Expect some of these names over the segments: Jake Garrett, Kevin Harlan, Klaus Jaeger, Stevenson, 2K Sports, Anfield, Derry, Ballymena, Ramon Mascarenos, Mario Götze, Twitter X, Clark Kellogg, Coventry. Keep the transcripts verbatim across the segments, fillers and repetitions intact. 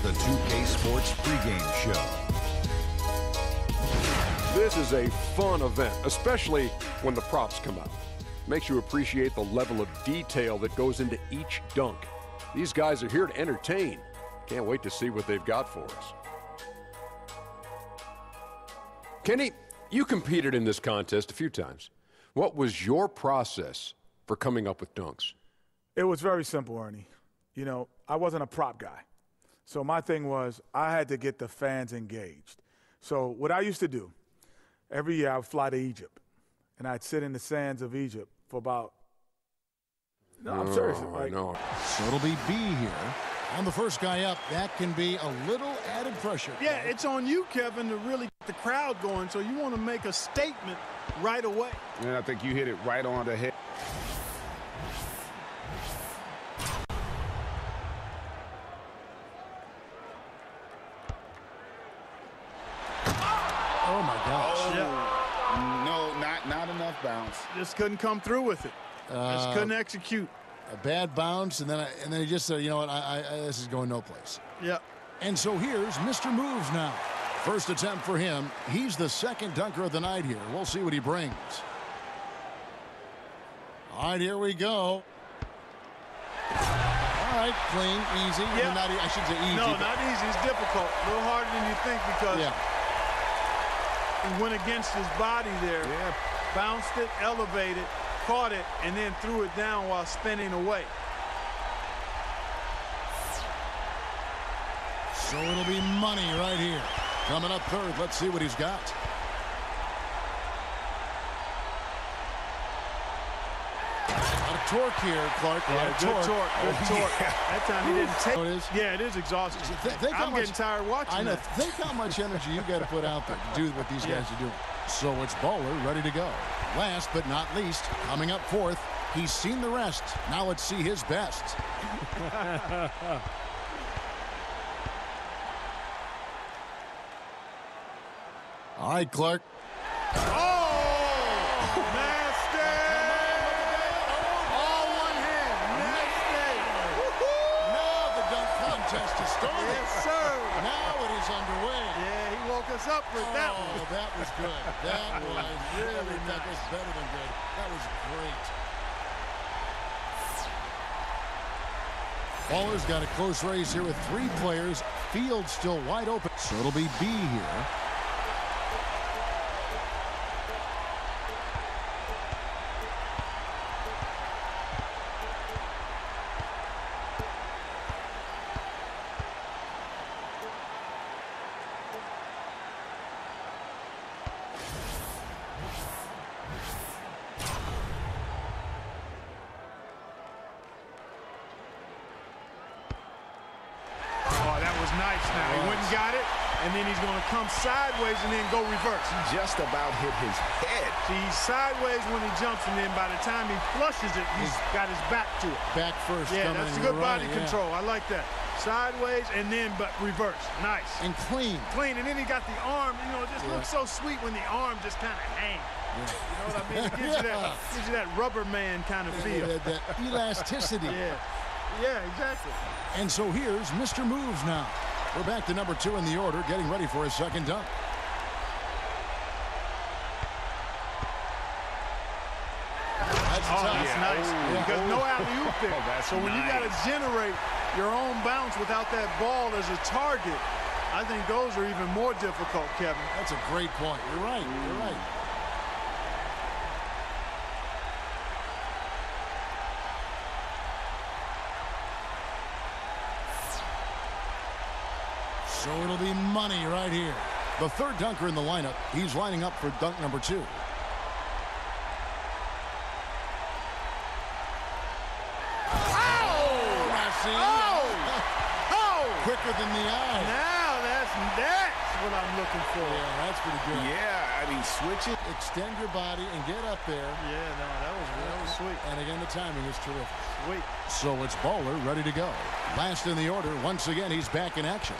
It's the two K Sports pregame show. This is a fun event, especially when the props come out. Makes you appreciate the level of detail that goes into each dunk. These guys are here to entertain. Can't wait to see what they've got for us. Kenny, you competed in this contest a few times. What was your process for coming up with dunks? It was very simple, Ernie. You know, I wasn't a prop guy. So my thing was I had to get the fans engaged. So what I used to do, every year I would fly to Egypt, and I'd sit in the sands of Egypt for about, no, I'm oh, serious. Like, no. So it'll be B here. On the first guy up, that can be a little added pressure. Yeah, it's on you, Kevin, to really get the crowd going, so you want to make a statement right away. And I think you hit it right on the head. Oh, my gosh. Oh, yeah. No, not, not enough bounce. Just couldn't come through with it. Uh, Just couldn't execute. A bad bounce, and then I, and then he just said, you know what, I, I, this is going no place. Yep. And so here's Mister Moves now. First attempt for him. He's the second dunker of the night here. We'll see what he brings. All right, here we go. All right, clean, easy. Yep. Not, I shouldn't say easy. No, not easy. It's difficult. A little harder than you think because yeah. he went against his body there. Yeah. Bounced it, elevated. Caught it and then threw it down while spinning away. So it'll be money right here. Coming up third, let's see what he's got. A lot of torque here, Clark. Yeah, a lot of good torque. torque good oh, torque. Yeah. That time he didn't take oh, it. Is? Yeah, it is exhausting. Th think I'm much, getting tired watching I know. That. Think how much energy you got to put out there to do what these yeah. guys are doing. So it's Bowler ready to go. Last but not least, coming up fourth, he's seen the rest. Now let's see his best. All right, Clark. Oh! Nasty! All one hand. Nasty! Now the dunk contest is started. Yes, sir. Now it is underway. Yeah. Woke us up with that oh, one. That was good. That was really that was better than good. That was great. Baller's got a close race here with three players. Field still wide open. So it'll be B here. Nice now. He went and got it, and then he's going to come sideways and then go reverse. He just about hit his head. He's sideways when he jumps, and then by the time he flushes it, he's got his back to it. Back first. Yeah, that's good body right, control. Yeah. I like that. Sideways and then but reverse. Nice. And clean. Clean, and then he got the arm. You know, it just yeah. looks so sweet when the arm just kind of hangs. Yeah. You know what I mean? It gives, yeah. you that, it gives you that rubber man kind of feel. Yeah, that, that elasticity. yeah. Yeah, exactly. And so here's Mister Moves now. We're back to number two in the order, getting ready for his second dunk. That's oh, tough. That's yeah. nice. Oh, because oh. no alley-oop there. Oh, so when nice. you got to generate your own bounce without that ball as a target, I think those are even more difficult, Kevin. That's a great point. You're right. You're right. So it'll be money right here. The third dunker in the lineup. He's lining up for dunk number two. Oh! That's the oh! oh! Quicker than the eye. Now that's that's what I'm looking for. Yeah, that's pretty good. Yeah, I mean, switch it, extend your body, and get up there. Yeah, no, that was that was sweet. And again, the timing is terrific. Sweet. So it's Bowler ready to go. Last in the order. Once again, he's back in action.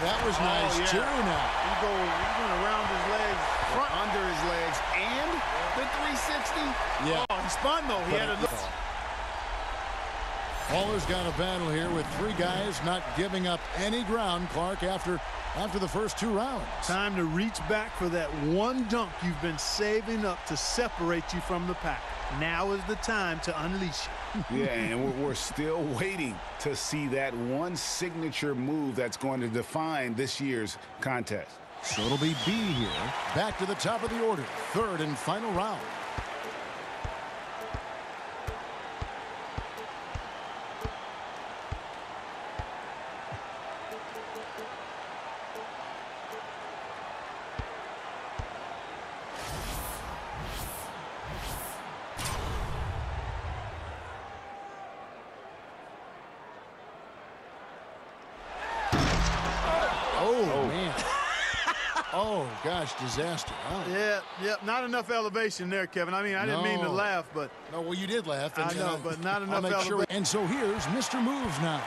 That was nice, oh, yeah. too, now. He's going, he's going around his legs front under his legs and the three sixty. Yeah. Oh, he spun, though. He but had a look. Haller's got a battle here with three guys not giving up any ground, Clark, after after the first two rounds. Time to reach back for that one dunk you've been saving up to separate you from the pack. Now is the time to unleash it. Yeah, and we're still waiting to see that one signature move that's going to define this year's contest. So it'll be B here. Back to the top of the order. Third and final round. Disaster. Huh? Yeah, yeah, not enough elevation there, Kevin. I mean, I didn't no. mean to laugh, but no, well, you did laugh. And I know, I, but not enough elevation. Sure. And so here's Mister Moves now.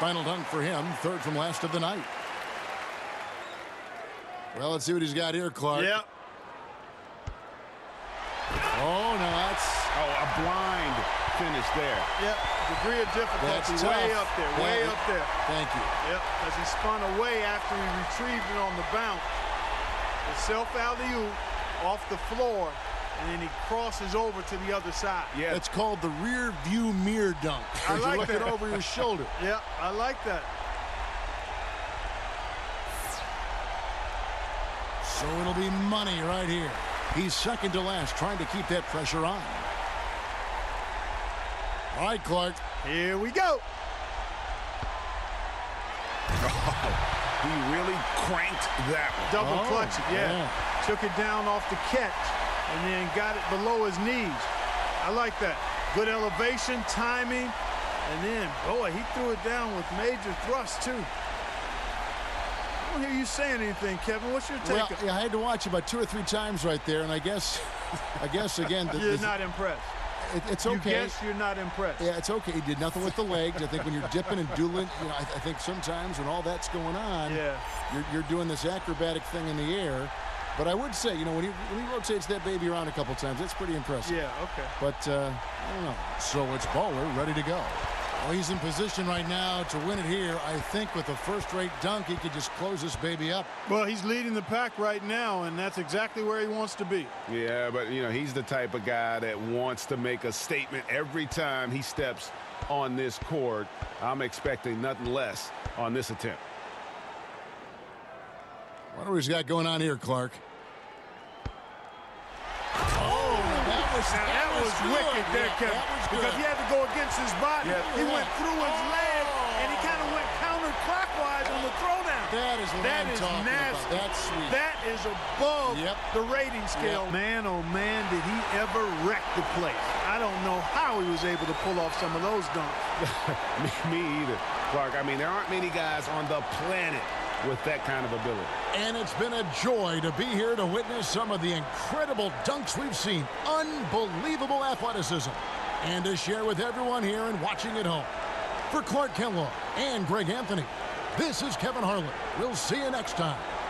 Final dunk for him, third from last of the night. Well, let's see what he's got here, Clark. Yep. Oh, no, that's oh, a blind finish there. Yep, degree of difficulty that's way tough. up there, yeah. way up there. Thank you. Yep, as he spun away after he retrieved it on the bounce. The self-alley-oop off the floor, and then he crosses over to the other side. Yeah, it's called the rear view mirror dunk. I like you that. Look it over your shoulder. Yeah, I like that. So it'll be money right here. He's second to last, trying to keep that pressure on. All right, Clark. Here we go. He really cranked that one. Double oh, clutch it, yeah. yeah. Took it down off the catch and then got it below his knees. I like that. Good elevation, timing, and then, boy, he threw it down with major thrust, too. I don't hear you saying anything, Kevin. What's your take? Well, I had to watch about two or three times right there, and I guess, I guess again. The, you're not impressed. It, it's okay. You guess you're not impressed. Yeah, it's okay. He did nothing with the legs. I think when you're dipping and dueling, you know, I, I think sometimes when all that's going on, yeah. you're, you're doing this acrobatic thing in the air. But I would say, you know, when he, when he rotates that baby around a couple times, that's pretty impressive. Yeah, okay. But, uh, I don't know. So it's Baller ready to go. Well, he's in position right now to win it here. I think with a first-rate dunk, he could just close this baby up. Well, he's leading the pack right now, and that's exactly where he wants to be. Yeah, but, you know, he's the type of guy that wants to make a statement every time he steps on this court. I'm expecting nothing less on this attempt. What do he's got going on here, Clark? Now, that was wicked there, Kevin, because he had to go against his body. He went through his leg, and he kind of went counterclockwise on the throwdown. That is what I'm talking about. That's sweet. That is above the rating scale. Man, oh, man, did he ever wreck the place. I don't know how he was able to pull off some of those dunks. Me either, Clark. I mean, there aren't many guys on the planet with that kind of ability. And it's been a joy to be here to witness some of the incredible dunks we've seen. Unbelievable athleticism. And to share with everyone here and watching at home. For Clark Kellogg and Greg Anthony, this is Kevin Harlan. We'll see you next time.